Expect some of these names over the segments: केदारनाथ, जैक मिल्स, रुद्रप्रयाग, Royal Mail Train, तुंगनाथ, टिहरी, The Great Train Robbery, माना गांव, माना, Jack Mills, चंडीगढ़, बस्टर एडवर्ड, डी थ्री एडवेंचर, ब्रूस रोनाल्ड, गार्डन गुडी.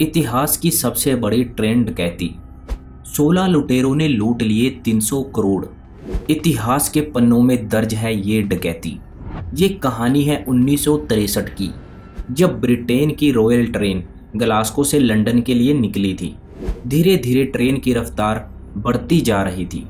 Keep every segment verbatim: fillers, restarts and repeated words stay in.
इतिहास की सबसे बड़ी ट्रेन डकैती। सोलह लुटेरों ने लूट लिए तीन सौ करोड़। इतिहास के पन्नों में दर्ज है ये डकैती। ये कहानी है उन्नीस सौ तिरसठ की, जब ब्रिटेन की रॉयल ट्रेन ग्लास्को से लंदन के लिए निकली थी। धीरे धीरे ट्रेन की रफ्तार बढ़ती जा रही थी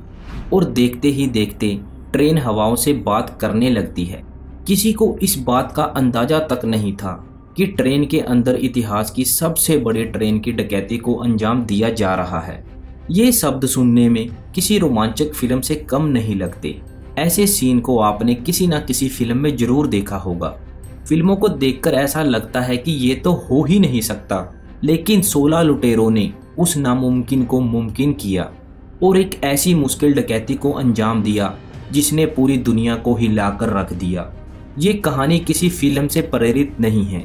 और देखते ही देखते ट्रेन हवाओं से बात करने लगती है। किसी को इस बात का अंदाजा तक नहीं था कि ट्रेन के अंदर इतिहास की सबसे बड़ी ट्रेन की डकैती को अंजाम दिया जा रहा है। ये शब्द सुनने में किसी रोमांचक फिल्म से कम नहीं लगते। ऐसे सीन को आपने किसी ना किसी फिल्म में जरूर देखा होगा। फिल्मों को देखकर ऐसा लगता है कि ये तो हो ही नहीं सकता, लेकिन सोलह लुटेरों ने उस नामुमकिन को मुमकिन किया और एक ऐसी मुश्किल डकैती को अंजाम दिया जिसने पूरी दुनिया को हिलाकर रख दिया। ये कहानी किसी फिल्म से प्रेरित नहीं है,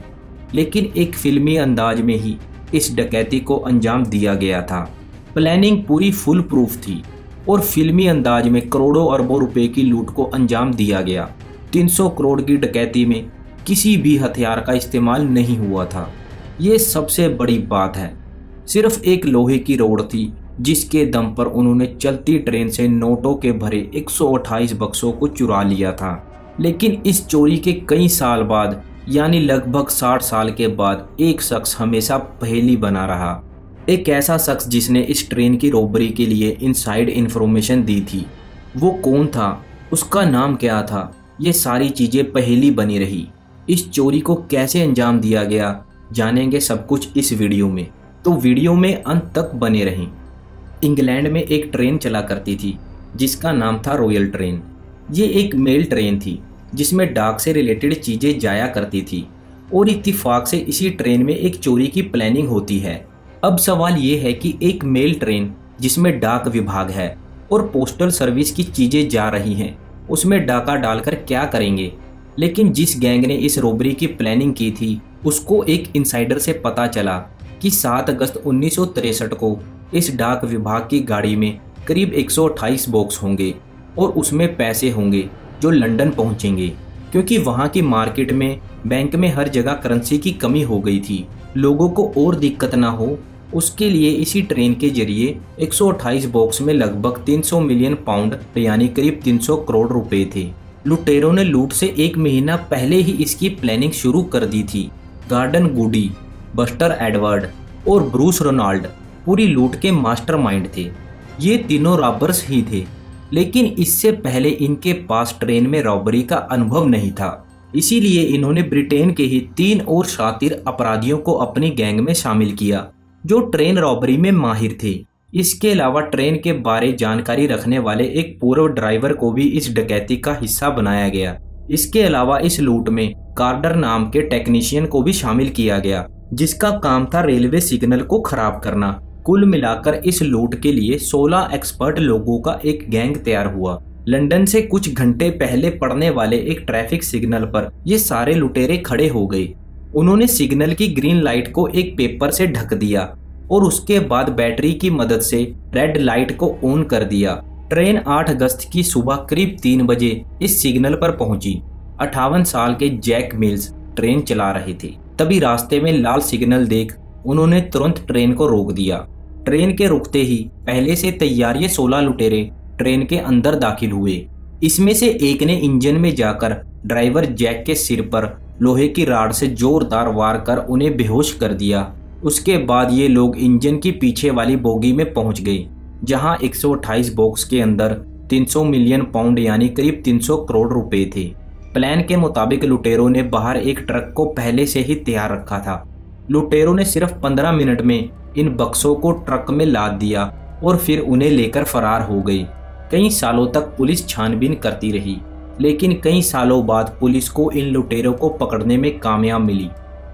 लेकिन एक फिल्मी अंदाज में ही इस डकैती को अंजाम दिया गया था। प्लानिंग पूरी फुल प्रूफ थी और फिल्मी अंदाज में करोड़ों अरबों रुपए की लूट को अंजाम दिया गया। तीन सौ करोड़ की डकैती में किसी भी हथियार का इस्तेमाल नहीं हुआ था। ये सबसे बड़ी बात है। सिर्फ एक लोहे की रोड थी जिसके दम पर उन्होंने चलती ट्रेन से नोटों के भरे एक सौ अट्ठाईस बक्सों को चुरा लिया था। लेकिन इस चोरी के कई साल बाद, यानी लगभग साठ साल के बाद, एक शख्स हमेशा पहेली बना रहा। एक ऐसा शख्स जिसने इस ट्रेन की रॉबरी के लिए इनसाइड इन्फॉर्मेशन दी थी। वो कौन था, उसका नाम क्या था, ये सारी चीज़ें पहेली बनी रही। इस चोरी को कैसे अंजाम दिया गया, जानेंगे सब कुछ इस वीडियो में, तो वीडियो में अंत तक बने रहें। इंग्लैंड में एक ट्रेन चला करती थी जिसका नाम था रॉयल ट्रेन। ये एक मेल ट्रेन थी जिसमें डाक से रिलेटेड चीज़ें जाया करती थी और इत्तेफाक से इसी ट्रेन में एक चोरी की प्लानिंग होती है। अब सवाल ये है कि एक मेल ट्रेन जिसमें डाक विभाग है और पोस्टल सर्विस की चीज़ें जा रही हैं, उसमें डाका डालकर क्या करेंगे। लेकिन जिस गैंग ने इस रॉबरी की प्लानिंग की थी उसको एक इनसाइडर से पता चला कि सात अगस्त उन्नीस सौ तिरसठ को इस डाक विभाग की गाड़ी में करीब एक सौ अट्ठाईस बॉक्स होंगे और उसमें पैसे होंगे जो लंदन पहुंचेंगे, क्योंकि वहां की मार्केट में, बैंक में हर जगह करेंसी की कमी हो गई थी। लोगों को और दिक्कत ना हो उसके लिए इसी ट्रेन के जरिए एक सौ अट्ठाईस बॉक्स में लगभग तीन सौ मिलियन पाउंड यानी करीब तीन सौ करोड़ रुपए थे। लुटेरों ने लूट से एक महीना पहले ही इसकी प्लानिंग शुरू कर दी थी। गार्डन गुडी, बस्टर एडवर्ड और ब्रूस रोनाल्ड पूरी लूट के मास्टरमाइंड थे। ये तीनों रॉबर्स ही थे, लेकिन इससे पहले इनके पास ट्रेन में रॉबरी का अनुभव नहीं था। इसीलिए इन्होंने ब्रिटेन के ही तीन और शातिर अपराधियों को अपनी गैंग में शामिल किया जो ट्रेन रॉबरी में माहिर थे। इसके अलावा ट्रेन के बारे जानकारी रखने वाले एक पूर्व ड्राइवर को भी इस डकैती का हिस्सा बनाया गया। इसके अलावा इस लूट में कार्डर नाम के टेक्नीशियन को भी शामिल किया गया जिसका काम था रेलवे सिग्नल को खराब करना। कुल मिलाकर इस लूट के लिए सोलह एक्सपर्ट लोगों का एक गैंग तैयार हुआ। लंदन से कुछ घंटे पहले पड़ने वाले एक ट्रैफिक सिग्नल पर ये सारे लुटेरे खड़े हो गए। उन्होंने सिग्नल की ग्रीन लाइट को एक पेपर से ढक दिया और उसके बाद बैटरी की मदद से रेड लाइट को ऑन कर दिया। ट्रेन आठ अगस्त की सुबह करीब तीन बजे इस सिग्नल पर पहुंची। अट्ठावन साल के जैक मिल्स ट्रेन चला रहे थे, तभी रास्ते में लाल सिग्नल देख उन्होंने तुरंत ट्रेन को रोक दिया। ट्रेन के रुकते ही पहले से तैयार ये सोलह लुटेरे ट्रेन के अंदर दाखिल हुए। इसमें से एक ने इंजन में जाकर ड्राइवर जैक के सिर पर लोहे की राड से जोरदार वार कर उन्हें बेहोश कर दिया। उसके बाद ये लोग इंजन की पीछे वाली बोगी में पहुंच गए जहां एक सौ अट्ठाईस बॉक्स के अंदर तीन सौ मिलियन पाउंड यानी करीब तीन सौ करोड़ रुपए थे। प्लान के मुताबिक लुटेरों ने बाहर एक ट्रक को पहले से ही तैयार रखा था। लुटेरों ने सिर्फ पंद्रह मिनट में इन बक्सों को ट्रक में लाद दिया और फिर उन्हें लेकर फरार हो गई। कई सालों तक पुलिस छानबीन करती रही, लेकिन कई सालों बाद पुलिस को इन लुटेरों को पकड़ने में कामयाब मिली।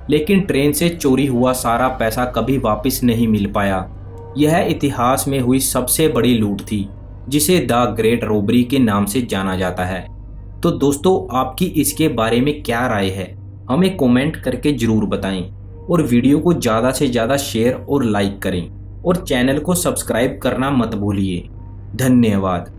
लेकिन ट्रेन से चोरी हुआ सारा पैसा कभी वापस नहीं मिल पाया। यह इतिहास में हुई सबसे बड़ी लूट थी जिसे द ग्रेट रॉबरी के नाम से जाना जाता है। तो दोस्तों, आपकी इसके बारे में क्या राय है, हमें कॉमेंट करके ज़रूर बताएं और वीडियो को ज़्यादा से ज़्यादा शेयर और लाइक करें और चैनल को सब्सक्राइब करना मत भूलिए। धन्यवाद।